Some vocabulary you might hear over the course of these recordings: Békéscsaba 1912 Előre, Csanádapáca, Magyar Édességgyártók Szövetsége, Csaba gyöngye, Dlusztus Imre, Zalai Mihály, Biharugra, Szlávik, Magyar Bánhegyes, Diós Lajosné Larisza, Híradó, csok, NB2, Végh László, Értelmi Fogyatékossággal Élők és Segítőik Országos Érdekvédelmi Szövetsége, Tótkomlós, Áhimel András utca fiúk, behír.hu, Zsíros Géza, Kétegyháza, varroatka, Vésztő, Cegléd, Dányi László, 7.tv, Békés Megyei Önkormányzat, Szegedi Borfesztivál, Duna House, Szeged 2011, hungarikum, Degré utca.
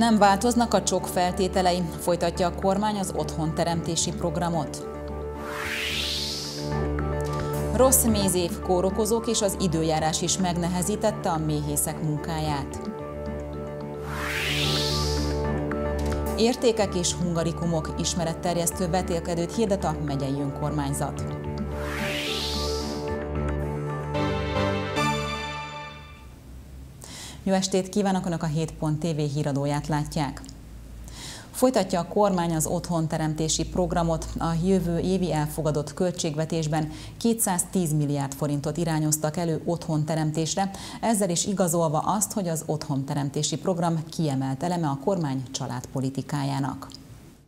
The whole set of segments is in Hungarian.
Nem változnak a csok feltételei, folytatja a kormány az otthonteremtési programot. Rossz mézév, kórokozók és az időjárás is megnehezítette a méhészek munkáját. Értékek és hungarikumok ismeretterjesztő vetélkedőt hirdet a megyei önkormányzat. Jó estét kívánok! Önök a 7.tv híradóját látják. Folytatja a kormány az otthonteremtési programot. A jövő évi elfogadott költségvetésben 210 milliárd forintot irányoztak elő otthonteremtésre, ezzel is igazolva azt, hogy az otthonteremtési program kiemelt eleme a kormány családpolitikájának.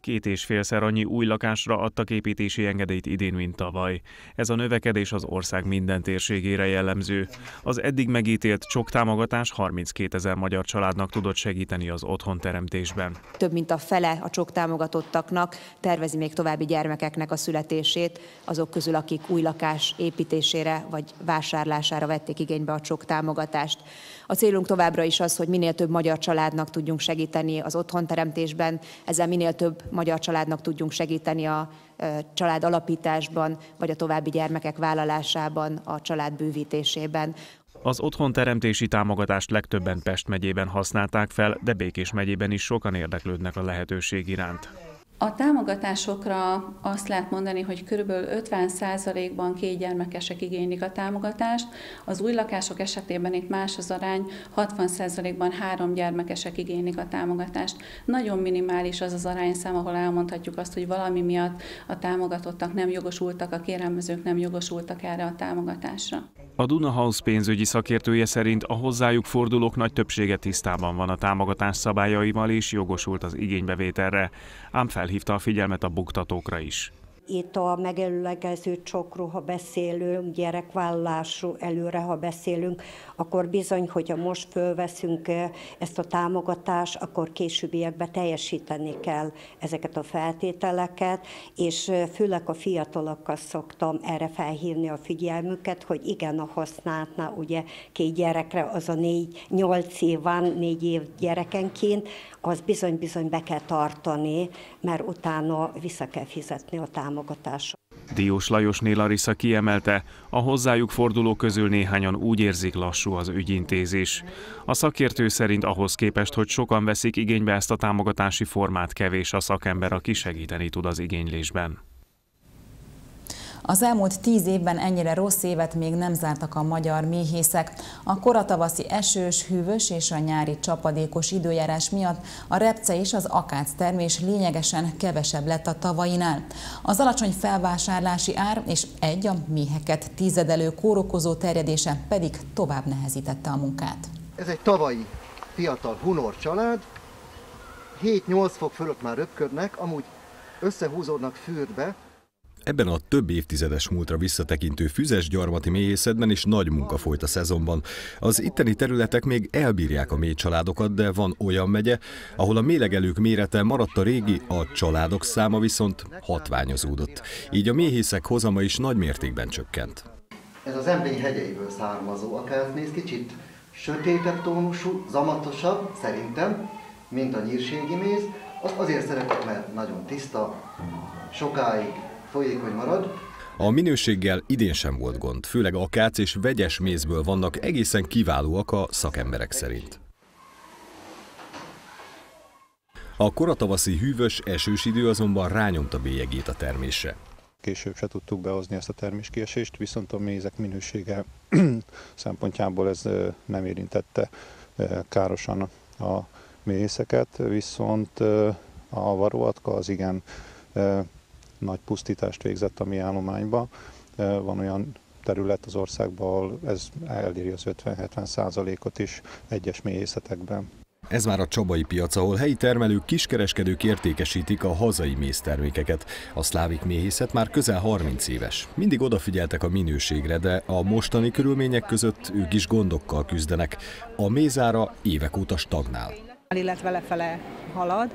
2,5-szer annyi új lakásra adtak építési engedélyt idén, mint tavaly. Ez a növekedés az ország minden térségére jellemző. Az eddig megítélt csok támogatás 32 000 magyar családnak tudott segíteni az otthonteremtésben. Több mint a fele a csok támogatottaknak tervezi még további gyermekeknek a születését, azok közül, akik új lakás építésére vagy vásárlására vették igénybe a csok támogatást. A célunk továbbra is az, hogy minél több magyar családnak tudjunk segíteni az otthonteremtésben, ezzel minél több magyar családnak tudjunk segíteni a család alapításban, vagy a további gyermekek vállalásában, a család bővítésében. Az otthonteremtési támogatást legtöbben Pest megyében használták fel, de Békés megyében is sokan érdeklődnek a lehetőség iránt. A támogatásokra azt lehet mondani, hogy kb. 50%-ban kétgyermekesek igénylik a támogatást, az új lakások esetében itt más az arány, 60%-ban háromgyermekesek igénylik a támogatást. Nagyon minimális az az arányszám, ahol elmondhatjuk azt, hogy valami miatt a támogatottak nem jogosultak, a kérelmezők nem jogosultak erre a támogatásra. A Duna House pénzügyi szakértője szerint a hozzájuk fordulók nagy többsége tisztában van a támogatás szabályaival és jogosult az igénybevételre, ám felhívta a figyelmet a buktatókra is. Itt a megelőlegező csokról, ha beszélünk, gyerekvállásról előre, ha beszélünk, akkor bizony, hogyha most fölveszünk ezt a támogatást, akkor későbbiekben teljesíteni kell ezeket a feltételeket, és főleg a fiatalokkal szoktam erre felhívni a figyelmüket, hogy igen, a használtnál ugye két gyerekre, az a 4 év gyerekenként, az bizony be kell tartani, mert utána vissza kell fizetni a támogatást. Diós Lajosné Larisza kiemelte, a hozzájuk fordulók közül néhányan úgy érzik, lassú az ügyintézés. A szakértő szerint ahhoz képest, hogy sokan veszik igénybe ezt a támogatási formát, kevés a szakember, aki segíteni tud az igénylésben. Az elmúlt 10 évben ennyire rossz évet még nem zártak a magyar méhészek. A koratavaszi esős, hűvös és a nyári csapadékos időjárás miatt a repce és az akáctermés lényegesen kevesebb lett a tavainál. Az alacsony felvásárlási ár és a méheket tizedelő kórokozó terjedése pedig tovább nehezítette a munkát. Ez egy tavalyi fiatal hunor család, 7-8 fok fölött már röpködnek, amúgy összehúzódnak fürdbe. Ebben a több évtizedes múltra visszatekintő füzes-gyarmati méhészetben is nagy munka folyt a szezonban. Az itteni területek még elbírják a méh családokat, de van olyan megye, ahol a méhlegelők mérete maradt a régi, a családok száma viszont hatványozódott. Így a méhészek hozama is nagy mértékben csökkent. Ez az emlény hegyeiből származó akácméz, kicsit sötétebb tónusú, zamatosabb szerintem, mint a nyírségi méz. Azt azért szeretek, mert nagyon tiszta, sokáig folyékony marad. A minőséggel idén sem volt gond, főleg akác és vegyes mézből vannak egészen kiválóak a szakemberek szerint. A koratavaszi hűvös, esős idő azonban rányomta bélyegét a termésre. Később se tudtuk behozni ezt a terméskiesést, viszont a mézek minősége szempontjából ez nem érintette károsan a méhészeket, viszont a varroatka az igen nagy pusztítást végzett a mi állományba. Van olyan terület az országban, ahol ez eléri az 50-70%-ot is egyes méhészetekben. Ez már a csabai piac, ahol helyi termelők, kiskereskedők értékesítik a hazai méztermékeket. A szlávik méhészet már közel 30 éves. Mindig odafigyeltek a minőségre, de a mostani körülmények között ők is gondokkal küzdenek. A mézára évek óta stagnál. Illetve lefele halad.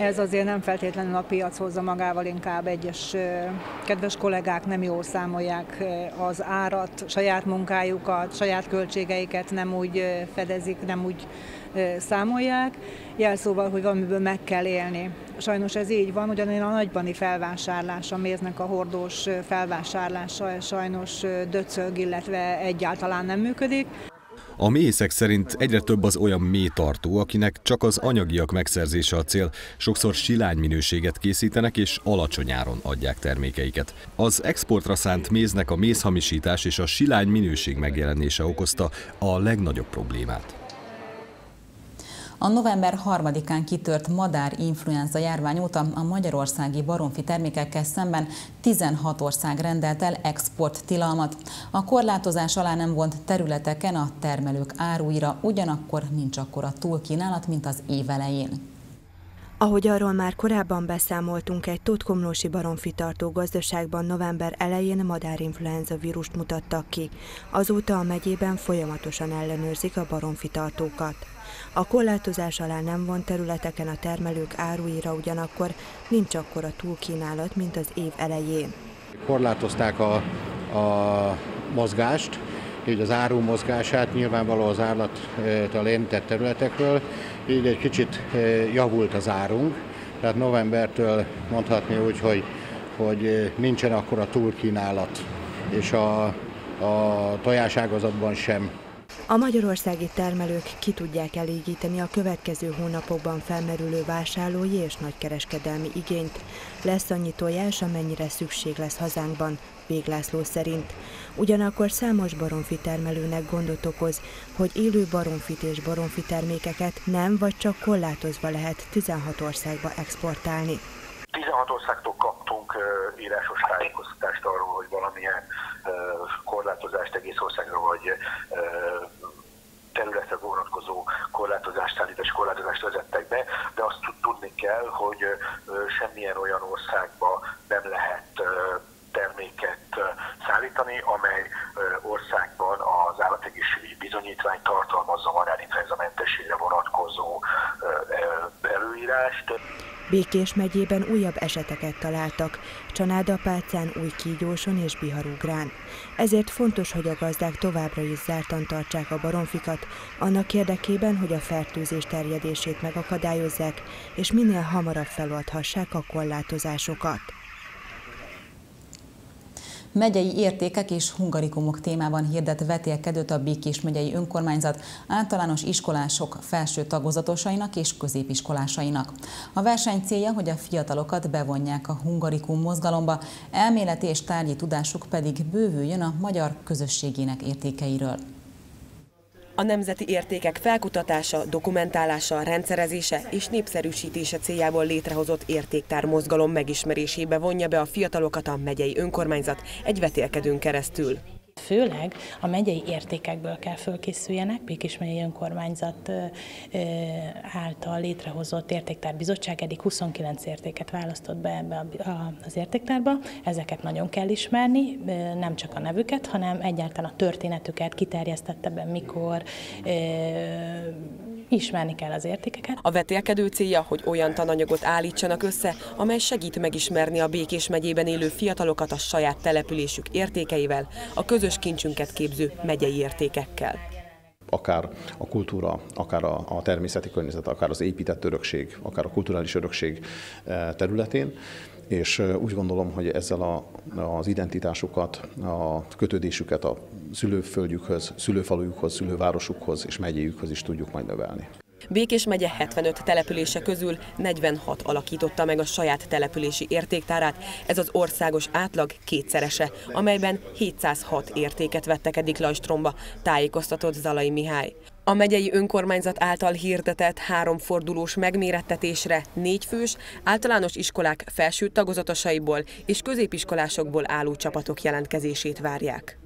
Ez azért nem feltétlenül a piac hozza magával, inkább egyes kedves kollégák nem jól számolják az árat, saját munkájukat, saját költségeiket nem úgy fedezik, nem úgy számolják. Jelszóval, hogy valamiből meg kell élni. Sajnos ez így van, ugyanilyen a nagybani felvásárlása, a méznek a hordós felvásárlása sajnos döcög, illetve egyáltalán nem működik. A méhészek szerint egyre több az olyan méhtartó, akinek csak az anyagiak megszerzése a cél. Sokszor silány minőséget készítenek és alacsony áron adják termékeiket. Az exportra szánt méznek a mézhamisítás és a silány minőség megjelenése okozta a legnagyobb problémát. A november 3-án kitört madárinfluenza járvány óta a magyarországi baromfi termékekkel szemben 16 ország rendelt el exporttilalmat. A korlátozás alá nem vont területeken a termelők áruira, ugyanakkor nincs akkora túlkínálat, mint az év elején. Ahogy arról már korábban beszámoltunk, egy tótkomlósi baromfitartó gazdaságban november elején madárinfluenza vírust mutattak ki. Azóta a megyében folyamatosan ellenőrzik a baromfitartókat. A korlátozás alá nem vont területeken a termelők áruira, ugyanakkor nincs akkora túlkínálat, mint az év elején. Korlátozták a mozgást, így az áru mozgását nyilvánvaló az állattal érintett területekről, így egy kicsit javult az árunk, tehát novembertől mondhatni úgy, hogy nincsen akkora túlkínálat, és a tojáságazatban sem. A magyarországi termelők ki tudják elégíteni a következő hónapokban felmerülő vásárlói és nagykereskedelmi igényt. Lesz annyi tojás, amennyire szükség lesz hazánkban, Végh László szerint. Ugyanakkor számos baromfi termelőnek gondot okoz, hogy élő baromfit és baromfi termékeket nem vagy csak korlátozva lehet 16 országba exportálni. 16 országtól kaptunk írásos tájékoztatást arról, hogy valamilyen korlátozást egész országra vagy területre vonatkozó korlátozást, állítás korlátozást vezettek be, de azt tudni kell, hogy semmilyen olyan országba nem lehet terméket szállítani, amely országban az állategészségügyi bizonyítvány tartalmazza madárinfluenza mentességre vonatkozó előírást. Békés megyében újabb eseteket találtak, Csanádapácán, Újkígyóson és Biharugrán. Ezért fontos, hogy a gazdák továbbra is zártan tartsák a baromfikat, annak érdekében, hogy a fertőzés terjedését megakadályozzák, és minél hamarabb feloldhassák a korlátozásokat. Megyei értékek és hungarikumok témában hirdet vetélkedőt a Békés megyei önkormányzat általános iskolások felső tagozatosainak és középiskolásainak. A verseny célja, hogy a fiatalokat bevonják a hungarikum mozgalomba, elméleti és tárgyi tudásuk pedig bővüljön a magyar közösségének értékeiről. A nemzeti értékek felkutatása, dokumentálása, rendszerezése és népszerűsítése céljából létrehozott értéktár mozgalom megismerésébe vonja be a fiatalokat a megyei önkormányzat egy vetélkedőn keresztül. Főleg a megyei értékekből kell fölkészüljenek, Békés megyei önkormányzat által létrehozott értéktárbizottság eddig 29 értéket választott be ebbe az értéktárba. Ezeket nagyon kell ismerni, nem csak a nevüket, hanem egyáltalán a történetüket kiterjesztette be, mikor ismerni kell az értékeket. A vetélkedő célja, hogy olyan tananyagot állítsanak össze, amely segít megismerni a Békés megyében élő fiatalokat a saját településük értékeivel, a közös kincsünket képző megyei értékekkel. Akár a kultúra, akár a természeti környezet, akár az épített örökség, akár a kulturális örökség területén, és úgy gondolom, hogy ezzel az identitásukat, a kötődésüket a szülőföldjükhöz, szülőfalujukhoz, szülővárosukhoz és megyéjükhöz is tudjuk majd növelni. Békés megye 75 települése közül 46 alakította meg a saját települési értéktárát, ez az országos átlag kétszerese, amelyben 706 értéket vettek eddig Lajstromba, tájékoztatott Zalai Mihály. A megyei önkormányzat által hirdetett 3 fordulós megmérettetésre 4 fős, általános iskolák felső tagozatosaiból és középiskolásokból álló csapatok jelentkezését várják.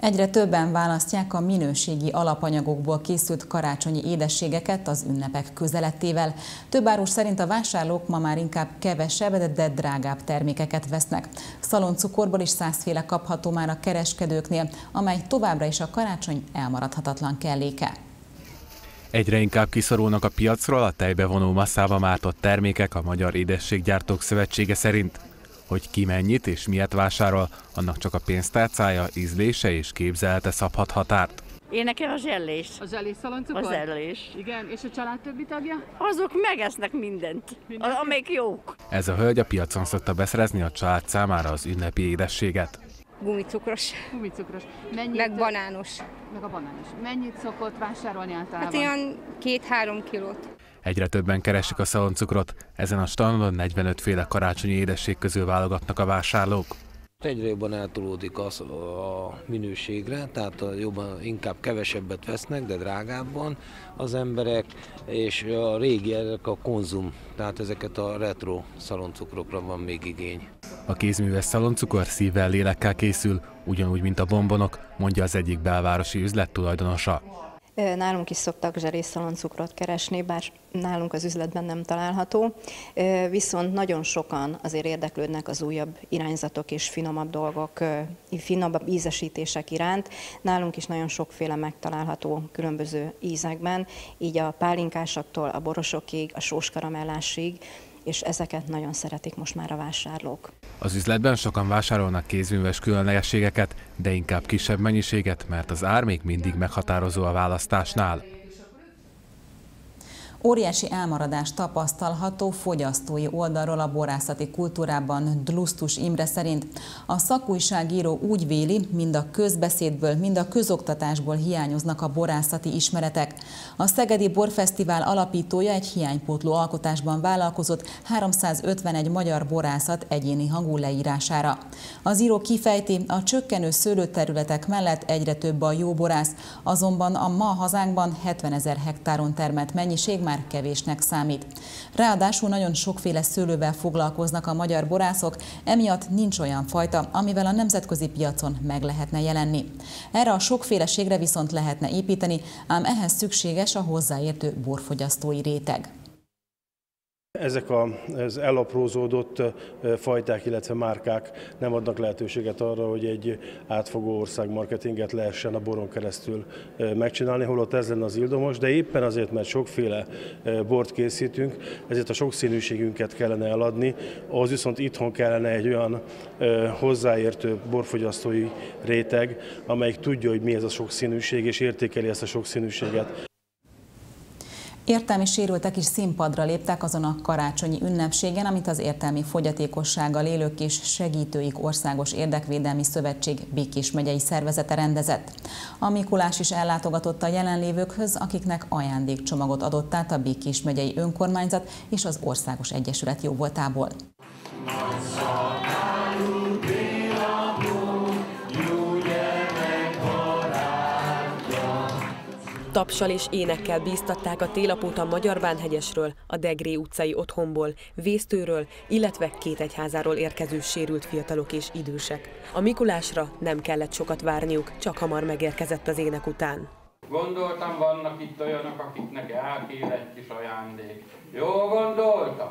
Egyre többen választják a minőségi alapanyagokból készült karácsonyi édességeket az ünnepek közelettével. Több árus szerint a vásárlók ma már inkább kevesebb, de drágább termékeket vesznek. Szaloncukorból is 100-féle kapható már a kereskedőknél, amely továbbra is a karácsony elmaradhatatlan kelléke. Egyre inkább kiszorulnak a piacról a tejbevonó masszába mártott termékek a Magyar Édességgyártók Szövetsége szerint. Hogy ki mennyit és miért vásárol, annak csak a pénztárcája, ízlése és képzelete szabhat határt. Én nekem a zsellés. A zsellés szaloncukor? A zsellés. Igen, és a család többi tagja? Azok megesznek mindent, amelyik jók. Ez a hölgy a piacon szokta beszerezni a család számára az ünnepi édességet. Gumicukros. Gumicukros. Mennyit, meg banános. Meg a banános. Mennyit szokott vásárolni általában? Hát ilyen 2-3 kilót. Egyre többen keresik a szaloncukrot. Ezen a standon 45 féle karácsonyi édesség közül válogatnak a vásárlók. Egyre jobban eltolódik az a minőségre, tehát jobban, inkább kevesebbet vesznek, de drágábban az emberek, és a régiek a konzum, tehát ezeket a retro szaloncukrokra van még igény. A kézműves szaloncukor szívvel, lélekkel készül, ugyanúgy, mint a bombonok, mondja az egyik belvárosi üzlet tulajdonosa. Nálunk is szoktak zserés szaloncukrot keresni, bár nálunk az üzletben nem található, viszont nagyon sokan azért érdeklődnek az újabb irányzatok és finomabb dolgok, finomabb ízesítések iránt. Nálunk is nagyon sokféle megtalálható különböző ízekben, így a pálinkásaktól a borosokig, a sóskaramellásig, és ezeket nagyon szeretik most már a vásárlók. Az üzletben sokan vásárolnak kézműves különlegességeket, de inkább kisebb mennyiséget, mert az ár még mindig meghatározó a választásnál. Óriási elmaradás tapasztalható fogyasztói oldalról a borászati kultúrában. Dlusztus Imre szerint a szakújságíró úgy véli, mind a közbeszédből, mind a közoktatásból hiányoznak a borászati ismeretek. A Szegedi Borfesztivál alapítója egy hiánypótló alkotásban vállalkozott 351 magyar borászat egyéni hangú leírására. Az író kifejti, a csökkenő szőlőterületek mellett egyre több a jó borász, azonban a ma hazánkban 70 000 hektáron termelt mennyiség már kevésnek számít. Ráadásul nagyon sokféle szőlővel foglalkoznak a magyar borászok, emiatt nincs olyan fajta, amivel a nemzetközi piacon meg lehetne jelenni. Erre a sokféleségre viszont lehetne építeni, ám ehhez szükséges a hozzáértő borfogyasztói réteg. Ezek az elaprózódott fajták, illetve márkák nem adnak lehetőséget arra, hogy egy átfogó országmarketinget lehessen a boron keresztül megcsinálni, holott ez lenne az ildomos, de éppen azért, mert sokféle bort készítünk, ezért a sokszínűségünket kellene eladni, ahhoz viszont itthon kellene egy olyan hozzáértő borfogyasztói réteg, amelyik tudja, hogy mi ez a sokszínűség, és értékeli ezt a sokszínűséget. Értelmi sérültek is színpadra léptek azon a karácsonyi ünnepségen, amit az Értelmi Fogyatékossággal Élők és Segítőik Országos Érdekvédelmi Szövetség Békés megyei szervezete rendezett. A Mikulás is ellátogatott a jelenlévőkhöz, akiknek ajándékcsomagot adott át a Békés megyei önkormányzat és az Országos Egyesület jóvoltából. Tapsal és énekkel bíztatták a télapót a Magyar Bánhegyesről, a Degré utcai otthonból, Vésztőről, illetve Kétegyházáról érkező sérült fiatalok és idősek. A Mikulásra nem kellett sokat várniuk, csak hamar megérkezett az ének után. Gondoltam, vannak itt olyanok, akiknek elkér egy kis ajándék. Jól gondoltam?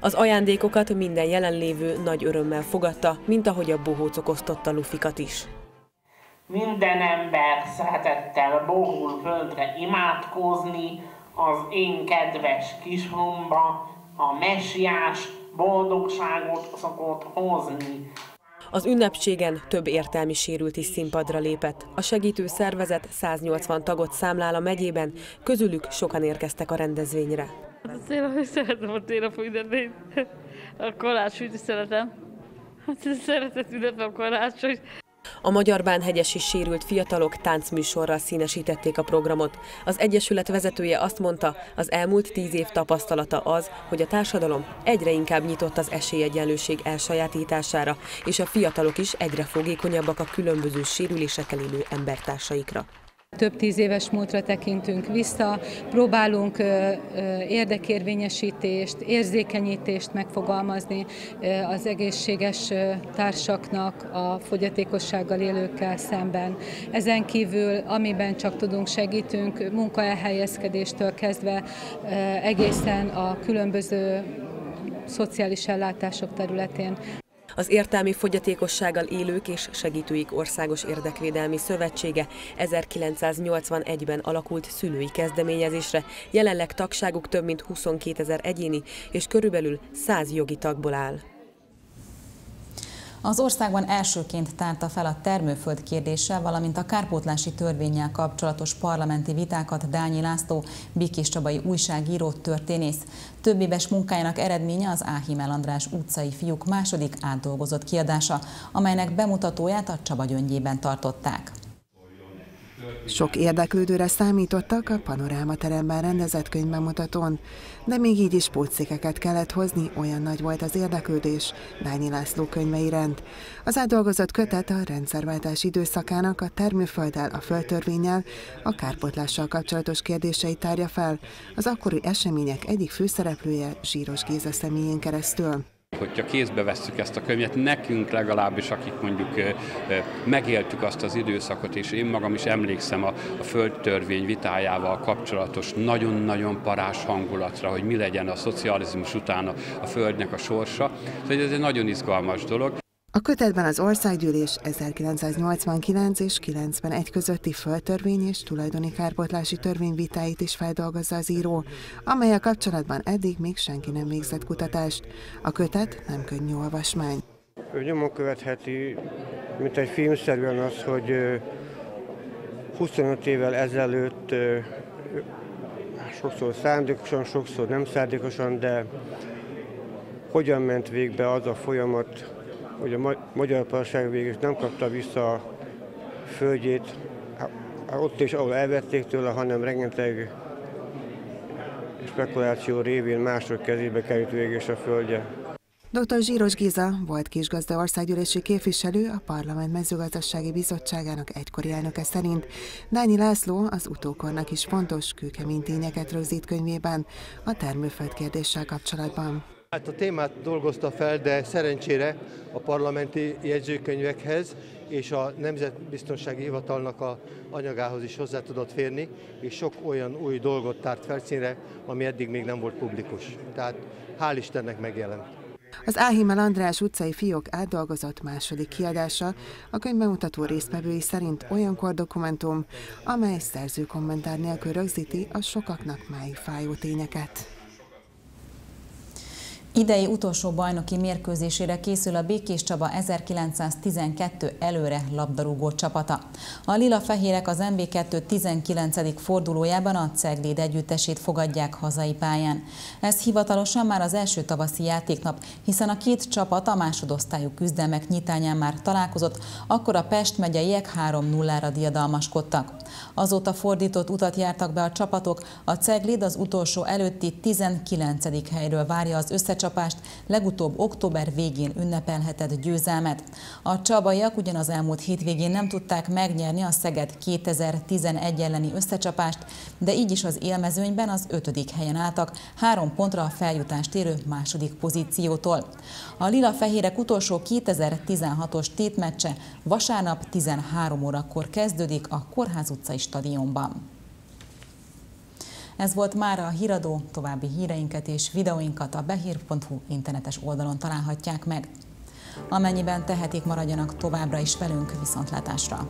Az ajándékokat minden jelenlévő nagy örömmel fogadta, mint ahogy a bohócok osztotta lufikat is. Minden ember szeretettel borul földre imádkozni az én kedves kishomba, a messiás boldogságot szokott hozni. Az ünnepségen több értelmi sérült is színpadra lépett. A segítő szervezet 180 tagot számlál a megyében, közülük sokan érkeztek a rendezvényre. Én szeretem a télapóünnepét, a karácsonyt is szeretem. Szeretett ünnepem karácsonyt. A Magyar Bánhegyesi sérült fiatalok táncműsorral színesítették a programot. Az Egyesület vezetője azt mondta, az elmúlt 10 év tapasztalata az, hogy a társadalom egyre inkább nyitott az esélyegyenlőség elsajátítására, és a fiatalok is egyre fogékonyabbak a különböző sérülésekkel élő embertársaikra. Több 10 éves múltra tekintünk vissza, próbálunk érdekérvényesítést, érzékenyítést megfogalmazni az egészséges társaknak a fogyatékossággal élőkkel szemben. Ezen kívül, amiben csak tudunk, segítünk, munkaelhelyezkedéstől kezdve egészen a különböző szociális ellátások területén. Az Értelmi Fogyatékossággal Élők és Segítőik Országos Érdekvédelmi Szövetsége 1981-ben alakult szülői kezdeményezésre, jelenleg tagságuk több mint 22 000 egyéni és körülbelül 100 jogi tagból áll. Az országban elsőként tárta fel a termőföld kérdéssel, valamint a kárpótlási törvénnyel kapcsolatos parlamenti vitákat Dányi László, békéscsabai újságíró, történész. Több éves munkájának eredménye az Áhimel András utcai fiúk második átdolgozott kiadása, amelynek bemutatóját a Csaba gyöngyében tartották. Sok érdeklődőre számítottak a panorámateremben rendezett könyvbemutatón, de még így is pótszékeket kellett hozni, olyan nagy volt az érdeklődés Dányi László könyvei iránt. Az átdolgozott kötet a rendszerváltás időszakának a termőfölddel, a földtörvénnyel, a kárpótlással kapcsolatos kérdéseit tárja fel, az akkori események egyik főszereplője, Zsíros Géza személyén keresztül. Hogyha kézbe vesszük ezt a könyvet, nekünk legalábbis, akik mondjuk megéltük azt az időszakot, és én magam is emlékszem a földtörvény vitájával kapcsolatos nagyon-nagyon parás hangulatra, hogy mi legyen a szocializmus után a földnek a sorsa. Szóval ez egy nagyon izgalmas dolog. A kötetben az országgyűlés 1989 és 91 közötti földtörvény és tulajdoni kárpótlási törvény vitáit is feldolgozza az író, amelyel kapcsolatban eddig még senki nem végzett kutatást. A kötet nem könnyű olvasmány. Nyomon követheti, mint egy filmszerűen az, hogy 25 évvel ezelőtt, sokszor szándékosan, sokszor nem szándékosan, de hogyan ment végbe az a folyamat, hogy a magyar parasság végül nem kapta vissza a földjét, ott és ahol elvették tőle, hanem rengeteg spekuláció révén mások kezébe került végül is a földje. Dr. Zsíros Géza volt kisgazda országgyűlési képviselő, a Parlament Mezőgazdasági Bizottságának egykori elnöke szerint Dányi László az utókornak is fontos, kőkemény tényeket rögzít könyvében a termőföld kérdéssel kapcsolatban. Hát a témát dolgozta fel, de szerencsére a parlamenti jegyzőkönyvekhez és a Nemzetbiztonsági Hivatalnak a anyagához is hozzá tudott férni, és sok olyan új dolgot tárt felszínre, ami eddig még nem volt publikus. Tehát hál' Istennek megjelent. Az Áhimel András utcai fiók átdolgozott második kiadása a könyvbemutató résztvevői szerint olyankor dokumentum, amely szerző kommentár nélkül rögzíti a sokaknak máig fájó tényeket. Idei utolsó bajnoki mérkőzésére készül a Békéscsaba 1912 Előre labdarúgó csapata. A lila-fehérek az NB2 19. fordulójában a Cegléd együttesét fogadják hazai pályán. Ez hivatalosan már az első tavaszi játéknap, hiszen a két csapat a másodosztályú küzdelmek nyitányán már találkozott, akkor a Pest megyeiek 3-0-ra diadalmaskodtak. Azóta fordított utat jártak be a csapatok, a Cegléd az utolsó előtti 19. helyről várja az összecsapást, legutóbb október végén ünnepelhetett győzelmet. A csabaiak ugyanaz elmúlt hétvégén nem tudták megnyerni a Szeged 2011 elleni összecsapást, de így is az élmezőnyben az 5. helyen álltak, 3 pontra a feljutást érő második pozíciótól. A lila-fehérek utolsó 2016-os tétmeccse vasárnap 13 órakor kezdődik a Kórház utca stadionban. Ez volt mára a híradó, további híreinket és videóinkat a behír.hu internetes oldalon találhatják meg. Amennyiben tehetik, maradjanak továbbra is velünk, viszontlátásra!